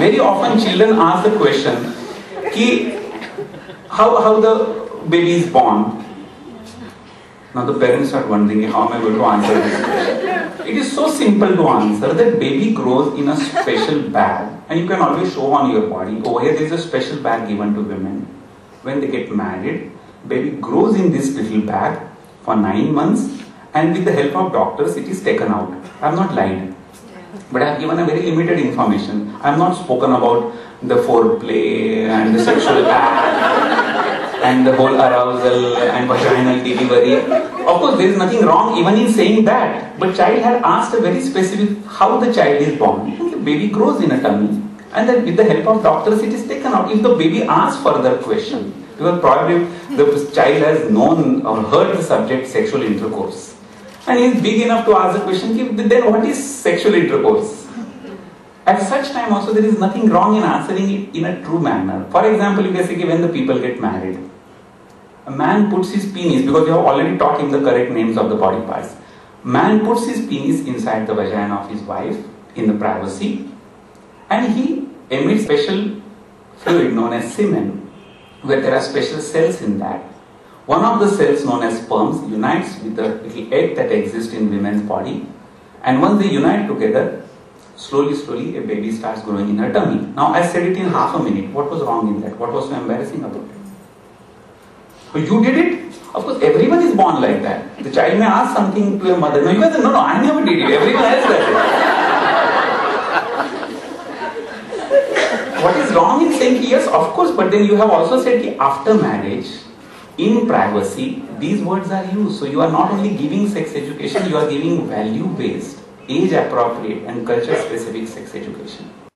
Very often children ask the question, how the baby is born? Now the parents are wondering, how am I going to answer this question? It is so simple to answer that baby grows in a special bag, and you can always show on your body. Over here there is a special bag given to women. When they get married, baby grows in this little bag for 9 months, and with the help of doctors it is taken out. I have not lied, but I have given a very limited information. I have not spoken about the foreplay and the sexual act and the whole arousal and vaginal delivery. Of course, there is nothing wrong even in saying that. But child had asked a very specific how the child is born. And the baby grows in a tummy, and then with the help of doctors it is taken out. If the baby asks further question, because probably the child has known or heard the subject sexual intercourse, and he is big enough to ask the question, then what is sexual intercourse? At such time also there is nothing wrong in answering it in a true manner. For example, you can say when the people get married, a man puts his penis, because you have already taught him the correct names of the body parts. Man puts his penis inside the vagina of his wife in the privacy, and he emits special fluid known as semen, where there are special cells in that. One of the cells known as sperms unites with the little egg that exists in women's body, and once they unite together, slowly a baby starts growing in her tummy. Now I said it in half a minute. What was wrong in that? What was so embarrassing about it? Oh, you did it? Of course, everyone is born like that. The child may ask something to her mother. No, you guys, no, I never did it. Everyone else does it. What is wrong in saying yes? Of course, but then you have also said that after marriage, in privacy, these words are used. So you are not only giving sex education, you are giving value-based, age-appropriate and culture-specific sex education.